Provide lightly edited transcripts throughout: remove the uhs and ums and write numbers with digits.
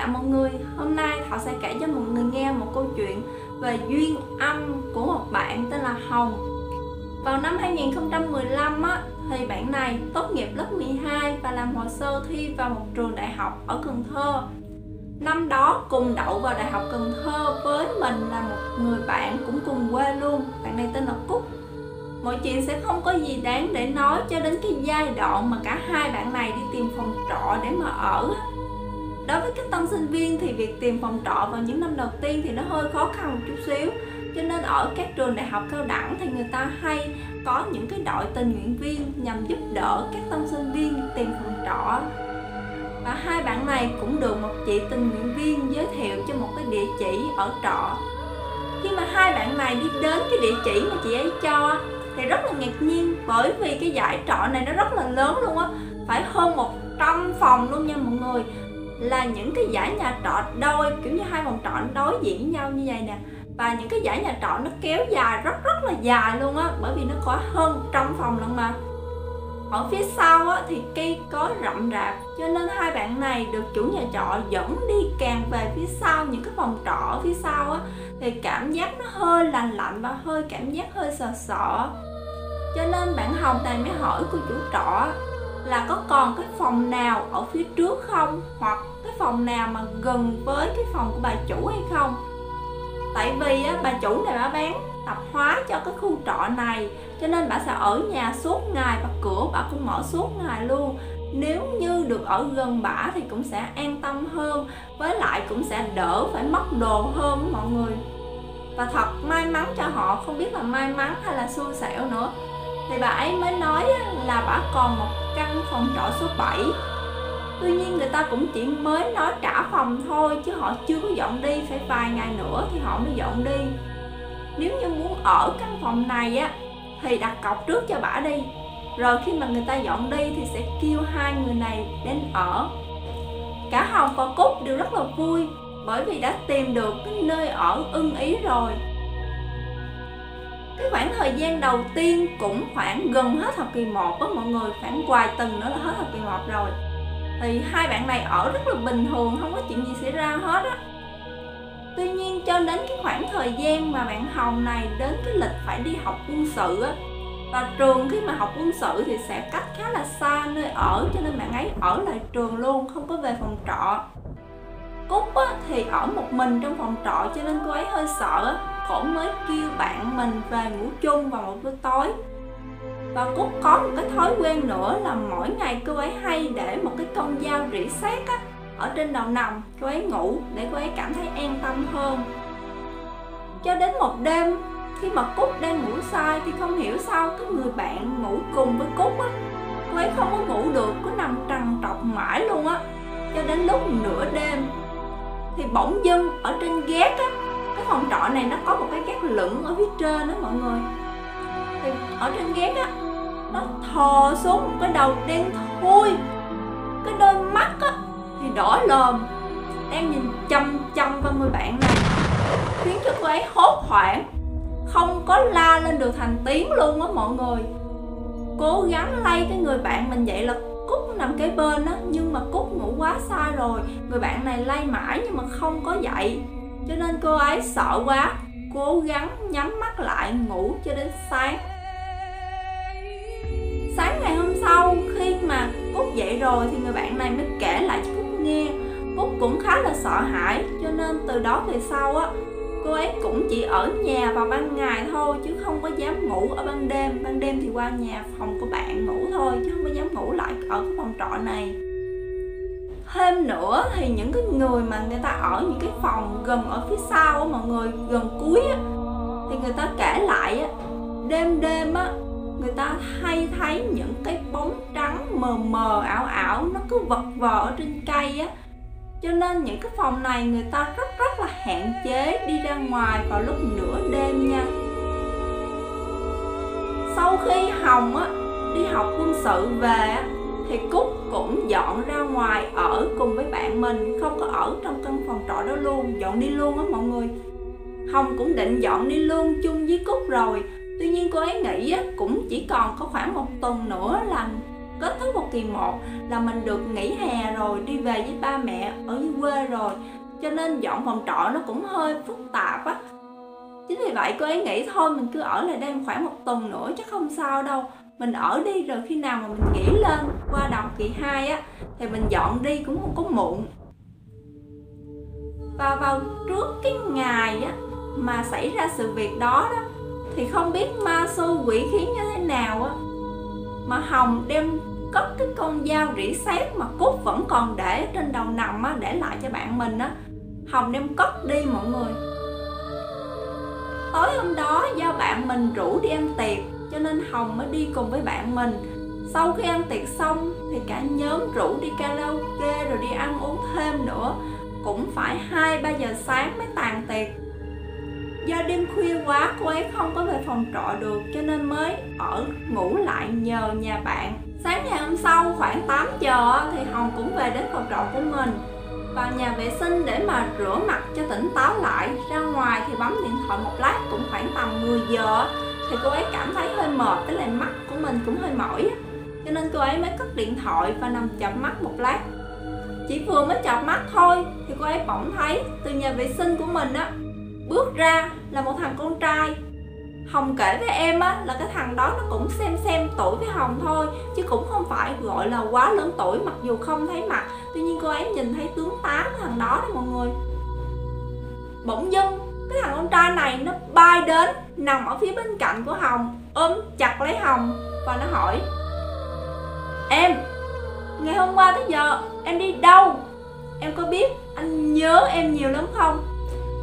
cả mọi người. Hôm nay Thảo sẽ kể cho mọi người nghe một câu chuyện về duyên âm của một bạn tên là Hồng. Vào năm 2015 thì bạn này tốt nghiệp lớp 12 và làm hồ sơ thi vào một trường đại học ở Cần Thơ. Năm đó cùng đậu vào Đại học Cần Thơ với mình là một người bạn cũng cùng quê luôn, bạn này tên là Cúc. Mọi chuyện sẽ không có gì đáng để nói cho đến cái giai đoạn mà cả hai bạn này đi tìm phòng trọ để mà ở. Đối với các tân sinh viên thì việc tìm phòng trọ vào những năm đầu tiên thì nó hơi khó khăn một chút xíu. Cho nên ở các trường đại học cao đẳng thì người ta hay có những cái đội tình nguyện viên nhằm giúp đỡ các tân sinh viên tìm phòng trọ. Và hai bạn này cũng được một chị tình nguyện viên giới thiệu cho một cái địa chỉ ở trọ. Khi mà hai bạn này đi đến cái địa chỉ mà chị ấy cho thì rất là ngạc nhiên, bởi vì cái dãy trọ này nó rất là lớn luôn á, phải hơn 100 phòng luôn nha mọi người. Là những cái dãy nhà trọ đôi, kiểu như hai phòng trọ đối diện với nhau như vậy nè. Và những cái dãy nhà trọ nó kéo dài rất là dài luôn á, bởi vì nó có hơn 100 phòng lận mà. Ở phía sau á, thì cây cối rậm rạp, cho nên hai bạn này được chủ nhà trọ dẫn đi càng về phía sau những cái phòng trọ ở phía sau á, thì cảm giác nó hơi lành lạnh và hơi cảm giác hơi sợ sợ. Cho nên bạn Hồng này mới hỏi cô chủ trọ là có còn cái phòng nào ở phía trước không, hoặc cái phòng nào mà gần với cái phòng của bà chủ hay không. Tại vì á, bà chủ này bà bán tạp hóa cho cái khu trọ này, cho nên bà sẽ ở nhà suốt ngày và cửa bà cũng mở suốt ngày luôn. Nếu như được ở gần bả thì cũng sẽ an tâm hơn, với lại cũng sẽ đỡ phải mất đồ hơn mọi người. Và thật may mắn cho họ, không biết là may mắn hay là xui xẻo nữa, thì bà ấy mới nói là bà còn một căn phòng trọ số 7. Tuy nhiên người ta cũng chỉ mới nói trả phòng thôi, chứ họ chưa có dọn đi, phải vài ngày nữa thì họ mới dọn đi. Nếu như muốn ở căn phòng này á thì đặt cọc trước cho bả đi, rồi khi mà người ta dọn đi thì sẽ kêu hai người này đến ở. Cả Hồng và Cúc đều rất là vui, bởi vì đã tìm được cái nơi ở ưng ý rồi. Cái khoảng thời gian đầu tiên cũng khoảng gần hết học kỳ 1 á mọi người, khoảng vài tuần nữa là hết học kỳ 1 rồi. Thì hai bạn này ở rất là bình thường, không có chuyện gì xảy ra hết á. Tuy nhiên cho đến cái khoảng thời gian mà bạn Hồng này đến cái lịch phải đi học quân sự á, và trường khi mà học quân sự thì sẽ cách khá là xa nơi ở, cho nên bạn ấy ở lại trường luôn, không có về phòng trọ. Cúc á, thì ở một mình trong phòng trọ, cho nên cô ấy hơi sợ, cổ mới kêu bạn mình về ngủ chung vào một buổi tối. Và Cúc có một cái thói quen nữa là mỗi ngày cô ấy hay để một cái con dao rỉ sét á ở trên đầu nằm cô ấy ngủ, để cô ấy cảm thấy an tâm hơn. Cho đến một đêm khi mà Cúc đang ngủ say thì không hiểu sao cái người bạn ngủ cùng với Cúc á, cô ấy không có ngủ được, cứ nằm trằn trọc mãi luôn á. Cho đến lúc nửa đêm thì bỗng dưng ở trên gác á, cái phòng trọ này nó có một cái gác lửng ở phía trên đó mọi người, thì ở trên gác á nó thò xuống một cái đầu đen thui, cái đôi mắt á thì đỏ lòm, đang nhìn chăm chăm vào người bạn này, khiến cho cô ấy hốt hoảng, không có la lên được thành tiếng luôn á mọi người. Cố gắng lay cái người bạn mình dậy, là Cúc nằm kế bên á, nhưng mà Cúc ngủ quá sai rồi, người bạn này lay mãi nhưng mà không có dậy, cho nên cô ấy sợ quá, cố gắng nhắm mắt lại ngủ cho đến sáng. Sáng ngày hôm sau khi mà Cúc dậy rồi thì người bạn này mới kể lại cho Cúc nghe. Cúc cũng khá là sợ hãi, cho nên từ đó về sau á, cô ấy cũng chỉ ở nhà vào ban ngày thôi, chứ không có dám ngủ ở ban đêm. Ban đêm thì qua nhà phòng của bạn ngủ thôi, chứ không có dám ngủ lại ở cái phòng trọ này. Thêm nữa thì những cái người mà người ta ở những cái phòng gần ở phía sau á mọi người, gần cuối á, thì người ta kể lại á, đêm đêm á người ta hay thấy những cái bóng trắng mờ mờ ảo ảo, nó cứ vật vờ ở trên cây á. Cho nên những cái phòng này người ta rất là hạn chế đi ra ngoài vào lúc nửa đêm nha. Sau khi Hồng á đi học quân sự về á, thì Cúc cũng dọn ra ngoài ở cùng với bạn mình, không có ở trong căn phòng trọ đó luôn, dọn đi luôn á mọi người. Hồng cũng định dọn đi luôn chung với Cúc rồi, tuy nhiên cô ấy nghĩ á, cũng chỉ còn có khoảng một tuần nữa là Kết thúc học kỳ 1 là mình được nghỉ hè rồi, đi về với ba mẹ ở dưới quê rồi, cho nên dọn phòng trọ nó cũng hơi phức tạp á. Chính vì vậy cô ấy nghĩ thôi mình cứ ở lại đây khoảng một tuần nữa chắc không sao đâu, mình ở đi rồi khi nào mà mình nghỉ lên qua đầu kỳ 2 á thì mình dọn đi cũng không có muộn. Và vào trước cái ngày á mà xảy ra sự việc đó thì không biết ma xui quỷ khiến như thế nào á mà Hồng đem cất cái con dao rỉ sét mà Cúc vẫn còn để trên đầu nằm á, để lại cho bạn mình á, Hồng đem cất đi mọi người. Tối hôm đó do bạn mình rủ đi ăn tiệc cho nên Hồng mới đi cùng với bạn mình. Sau khi ăn tiệc xong thì cả nhóm rủ đi karaoke rồi đi ăn uống thêm nữa, cũng phải 2-3 giờ sáng mới tàn tiệc. Do đêm khuya quá cô ấy không có về phòng trọ được cho nên mới ở ngủ lại nhờ nhà bạn. Sáng ngày hôm sau khoảng 8 giờ thì Hồng cũng về đến phòng trọ của mình, vào nhà vệ sinh để mà rửa mặt cho tỉnh táo lại. Ra ngoài thì bấm điện thoại một lát cũng khoảng tầm 10 giờ thì cô ấy cảm thấy hơi mệt, với lại mắt của mình cũng hơi mỏi cho nên cô ấy mới cất điện thoại và nằm chợp mắt một lát. Chỉ vừa mới chợp mắt thôi thì cô ấy bỗng thấy từ nhà vệ sinh của mình á bước ra là một thằng con trai. Hồng kể với em á là cái thằng đó nó cũng xem tuổi với Hồng thôi chứ cũng không phải gọi là quá lớn tuổi, mặc dù không thấy mặt, tuy nhiên cô ấy nhìn thấy tướng tá của thằng đó đó mọi người. Bỗng dưng cái thằng con trai này nó bay đến nằm ở phía bên cạnh của Hồng, ôm chặt lấy Hồng và nó hỏi: "Em, ngày hôm qua tới giờ em đi đâu? Em có biết anh nhớ em nhiều lắm không?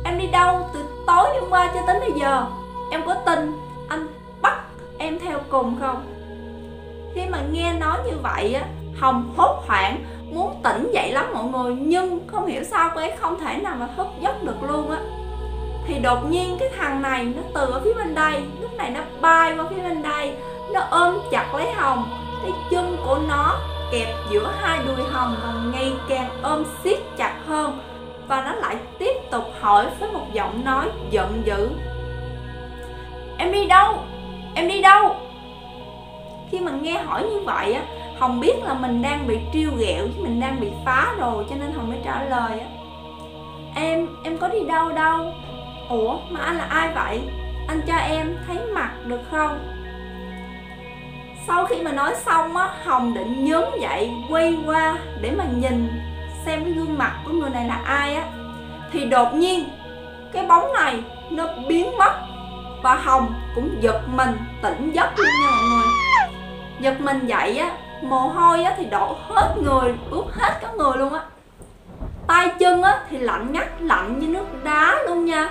Em đi đâu từ tối hôm qua cho đến bây giờ? Em có tin anh bắt em theo cùng không?" Khi mà nghe nói như vậy á, Hồng hốt hoảng muốn tỉnh dậy lắm mọi người, nhưng không hiểu sao cô ấy không thể nào mà thức giấc được luôn á. Thì đột nhiên cái thằng này nó từ ở phía bên đây, lúc này nó bay qua phía bên đây, nó ôm chặt lấy Hồng. Cái chân của nó kẹp giữa hai đùi Hồng và ngày càng ôm siết chặt hơn. Và nó lại tiếp tục hỏi với một giọng nói giận dữ: "Em đi đâu? Em đi đâu?" Khi mà nghe hỏi như vậy á, Hồng biết là mình đang bị trêu ghẹo chứ mình đang bị phá rồi, cho nên Hồng mới trả lời á: Em có đi đâu đâu. Ủa mà anh là ai vậy? Anh cho em thấy mặt được không?" Sau khi mà nói xong á, Hồng định nhún dậy quay qua để mà nhìn xem cái gương mặt của người này là ai á, thì đột nhiên cái bóng này nó biến mất và Hồng cũng giật mình tỉnh giấc luôn nha mọi người. Giật mình dậy á, mồ hôi á thì đổ hết người, ướt hết cả người luôn á. Tay chân á thì lạnh ngắt, lạnh như nước đá luôn nha.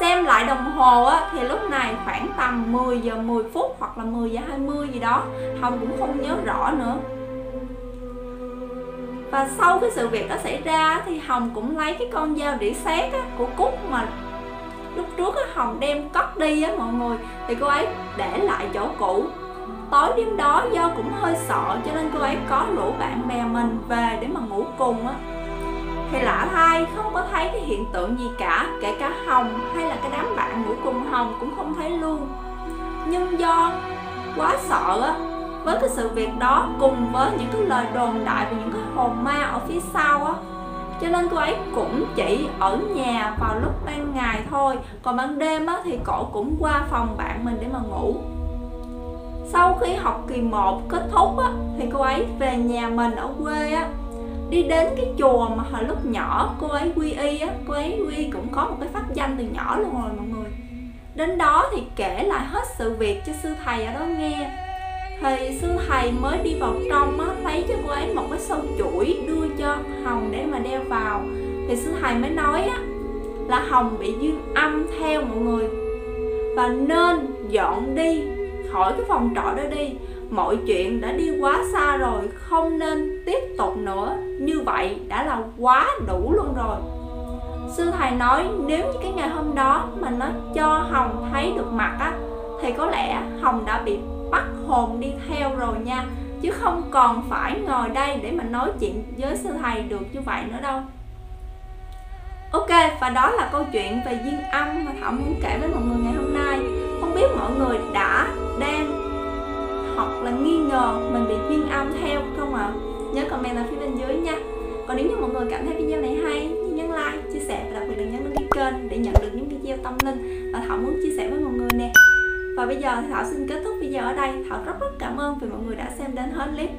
Xem lại đồng hồ á thì lúc này khoảng tầm 10 giờ 10 phút hoặc là 10 giờ 20 gì đó, Hồng cũng không nhớ rõ nữa. Và sau cái sự việc đó xảy ra thì Hồng cũng lấy cái con dao rỉ sét của Cúc mà lúc trước Hồng đem cất đi á mọi người, thì cô ấy để lại chỗ cũ. Tối đêm đó do cũng hơi sợ cho nên cô ấy có rủ bạn bè mình về để mà ngủ cùng á. Thì lạ thay không có thấy cái hiện tượng gì cả, kể cả Hồng hay là cái đám bạn ngủ cùng Hồng cũng không thấy luôn. Nhưng do quá sợ á, với cái sự việc đó cùng với những cái lời đồn đại và những cái hồn ma ở phía sau á, cho nên cô ấy cũng chỉ ở nhà vào lúc ban ngày thôi, còn ban đêm á thì cổ cũng qua phòng bạn mình để mà ngủ. Sau khi học kỳ 1 kết thúc á thì cô ấy về nhà mình ở quê á, đi đến cái chùa mà hồi lúc nhỏ cô ấy quy y á, cô ấy quy y cũng có một cái pháp danh từ nhỏ luôn rồi mọi người. Đến đó thì kể lại hết sự việc cho sư thầy ở đó nghe. Thì sư thầy mới đi vào trong á, lấy cho cô ấy một cái sâu chuỗi đưa cho Hồng để mà đeo vào. Thì sư thầy mới nói á là Hồng bị duyên âm theo mọi người, và nên dọn đi khỏi cái phòng trọ đó đi. Mọi chuyện đã đi quá xa rồi, không nên tiếp tục nữa, như vậy đã là quá đủ luôn rồi. Sư thầy nói nếu như cái ngày hôm đó mà nó cho Hồng thấy được mặt á thì có lẽ Hồng đã bị bắt hồn đi theo rồi nha, chứ không còn phải ngồi đây để mà nói chuyện với sư thầy được như vậy nữa đâu. Ok, và đó là câu chuyện về duyên âm mà Thảo muốn kể với mọi người ngày hôm nay. Không biết mọi người đã, đang hoặc là nghi ngờ mình bị duyên âm theo không ạ? Nhớ comment ở phía bên dưới nha. Còn nếu như mọi người cảm thấy video này hay, nhấn like, chia sẻ và đặc biệt đừng nhấn đăng ký kênh để nhận được những video tâm linh mà Thảo muốn chia sẻ với mọi người nè. Và bây giờ Thảo xin kết thúc video ở đây. Thảo rất cảm ơn vì mọi người đã xem đến hết clip.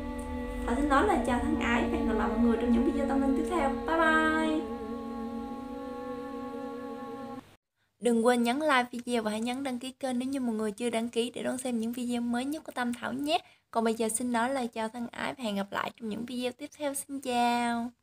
Thảo xin nói là chào thân ái và hẹn gặp lại mọi người trong những video tâm linh tiếp theo. Bye bye. Đừng quên nhấn like video và hãy nhấn đăng ký kênh nếu như mọi người chưa đăng ký để đón xem những video mới nhất của Tâm Thảo nhé. Còn bây giờ xin nói lời chào thân ái và hẹn gặp lại trong những video tiếp theo. Xin chào.